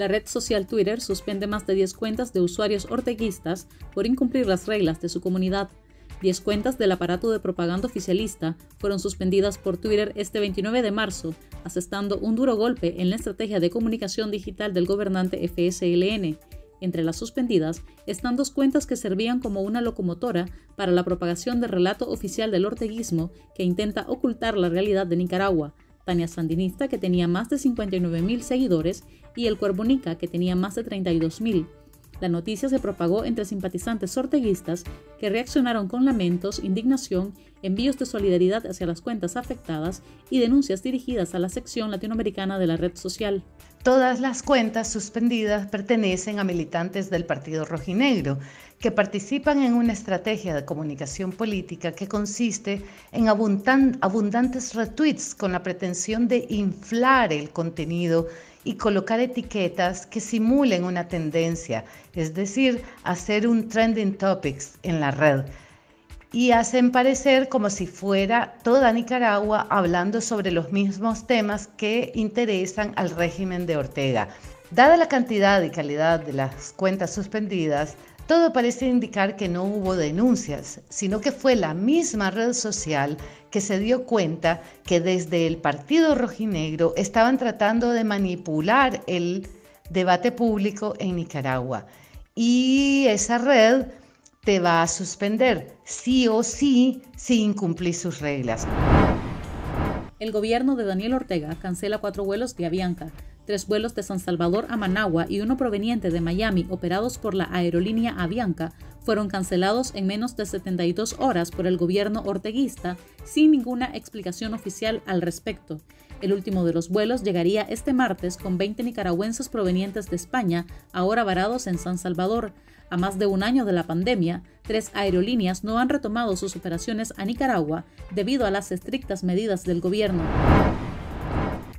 La red social Twitter suspende más de 10 cuentas de usuarios orteguistas por incumplir las reglas de su comunidad. 10 cuentas del aparato de propaganda oficialista fueron suspendidas por Twitter este 29 de marzo, asestando un duro golpe en la estrategia de comunicación digital del gobernante FSLN. Entre las suspendidas están 2 cuentas que servían como una locomotora para la propagación del relato oficial del orteguismo que intenta ocultar la realidad de Nicaragua: Sandinista, que tenía más de 59.000 seguidores, y El Cuervo Nica, que tenía más de 32.000. La noticia se propagó entre simpatizantes orteguistas que reaccionaron con lamentos, indignación, envíos de solidaridad hacia las cuentas afectadas y denuncias dirigidas a la sección latinoamericana de la red social. Todas las cuentas suspendidas pertenecen a militantes del Partido Rojinegro, que participan en una estrategia de comunicación política que consiste en abundantes retweets con la pretensión de inflar el contenido y colocar etiquetas que simulen una tendencia, es decir, hacer un trending topics en la red, y hacen parecer como si fuera toda Nicaragua hablando sobre los mismos temas que interesan al régimen de Ortega. Dada la cantidad y calidad de las cuentas suspendidas, todo parece indicar que no hubo denuncias, sino que fue la misma red social que se dio cuenta que desde el Partido Rojinegro estaban tratando de manipular el debate público en Nicaragua. Y esa red te va a suspender, sí o sí, si incumplís sus reglas. El gobierno de Daniel Ortega cancela 4 vuelos de Avianca, 3 vuelos de San Salvador a Managua y uno proveniente de Miami operados por la aerolínea Avianca fueron cancelados en menos de 72 horas por el gobierno orteguista sin ninguna explicación oficial al respecto. El último de los vuelos llegaría este martes con 20 nicaragüenses provenientes de España, ahora varados en San Salvador. A más de un año de la pandemia, 3 aerolíneas no han retomado sus operaciones a Nicaragua debido a las estrictas medidas del gobierno.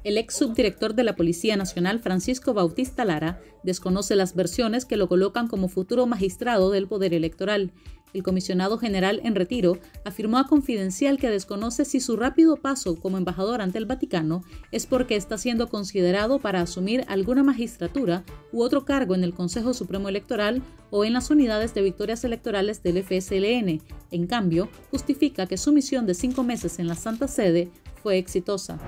El ex subdirector de la Policía Nacional, Francisco Bautista Lara, desconoce las versiones que lo colocan como futuro magistrado del Poder Electoral. El comisionado general en retiro afirmó a Confidencial que desconoce si su rápido paso como embajador ante el Vaticano es porque está siendo considerado para asumir alguna magistratura u otro cargo en el Consejo Supremo Electoral o en las unidades de victorias electorales del FSLN. En cambio, justifica que su misión de 5 meses en la Santa Sede fue exitosa.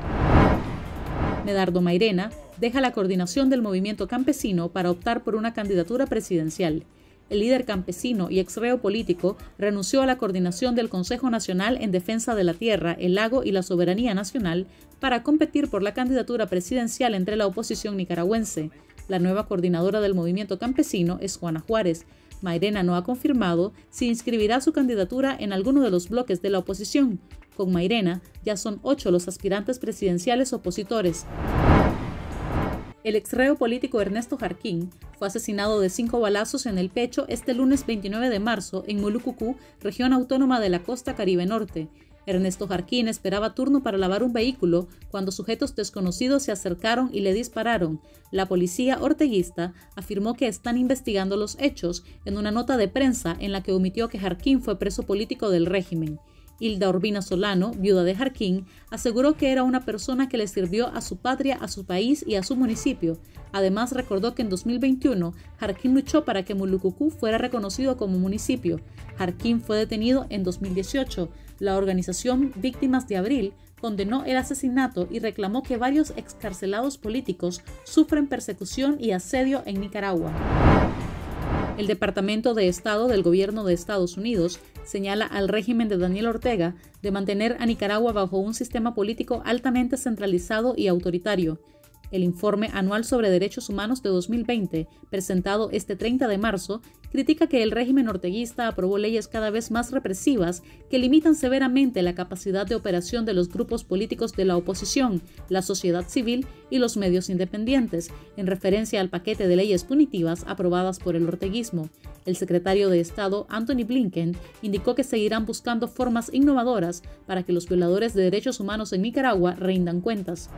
Medardo Mairena deja la coordinación del movimiento campesino para optar por una candidatura presidencial. El líder campesino y exreo político renunció a la coordinación del Consejo Nacional en Defensa de la Tierra, el Lago y la Soberanía Nacional para competir por la candidatura presidencial entre la oposición nicaragüense. La nueva coordinadora del movimiento campesino es Juana Juárez. Mairena no ha confirmado si inscribirá su candidatura en alguno de los bloques de la oposición. Con Mairena ya son 8 los aspirantes presidenciales opositores. El exreo político Ernesto Jarquín fue asesinado de 5 balazos en el pecho este lunes 29 de marzo en Mulukukú, región autónoma de la costa Caribe Norte. Ernesto Jarquín esperaba turno para lavar un vehículo cuando sujetos desconocidos se acercaron y le dispararon. La policía orteguista afirmó que están investigando los hechos en una nota de prensa en la que omitió que Jarquín fue preso político del régimen. Hilda Urbina Solano, viuda de Jarquín, aseguró que era una persona que le sirvió a su patria, a su país y a su municipio. Además, recordó que en 2021 Jarquín luchó para que Mulukukú fuera reconocido como municipio. Jarquín fue detenido en 2018. La organización Víctimas de Abril condenó el asesinato y reclamó que varios excarcelados políticos sufren persecución y asedio en Nicaragua. El Departamento de Estado del Gobierno de Estados Unidos señala al régimen de Daniel Ortega de mantener a Nicaragua bajo un sistema político altamente centralizado y autoritario. El informe anual sobre derechos humanos de 2020, presentado este 30 de marzo, critica que el régimen orteguista aprobó leyes cada vez más represivas que limitan severamente la capacidad de operación de los grupos políticos de la oposición, la sociedad civil y los medios independientes, en referencia al paquete de leyes punitivas aprobadas por el orteguismo. El secretario de Estado, Anthony Blinken, indicó que seguirán buscando formas innovadoras para que los violadores de derechos humanos en Nicaragua rindan cuentas.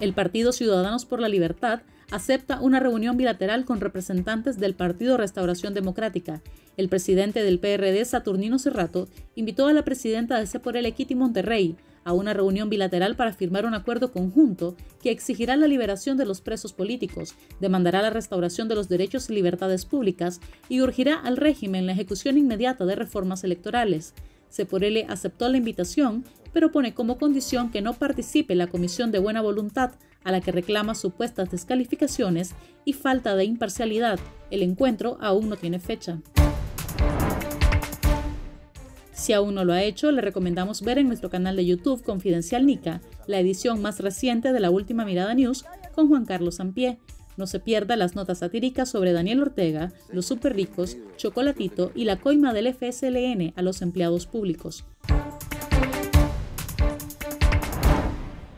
El Partido Ciudadanos por la Libertad acepta una reunión bilateral con representantes del Partido Restauración Democrática. El presidente del PRD, Saturnino Cerrato, invitó a la presidenta de Ceporele, Kitty Monterrey, a una reunión bilateral para firmar un acuerdo conjunto que exigirá la liberación de los presos políticos, demandará la restauración de los derechos y libertades públicas y urgirá al régimen la ejecución inmediata de reformas electorales. Ceporele aceptó la invitación, pero pone como condición que no participe en la Comisión de Buena Voluntad, a la que reclama supuestas descalificaciones y falta de imparcialidad. El encuentro aún no tiene fecha. Si aún no lo ha hecho, le recomendamos ver en nuestro canal de YouTube Confidencial Nica, la edición más reciente de La Última Mirada News con Juan Carlos Ampie. No se pierda las notas satíricas sobre Daniel Ortega, los superricos, Chocolatito y la coima del FSLN a los empleados públicos.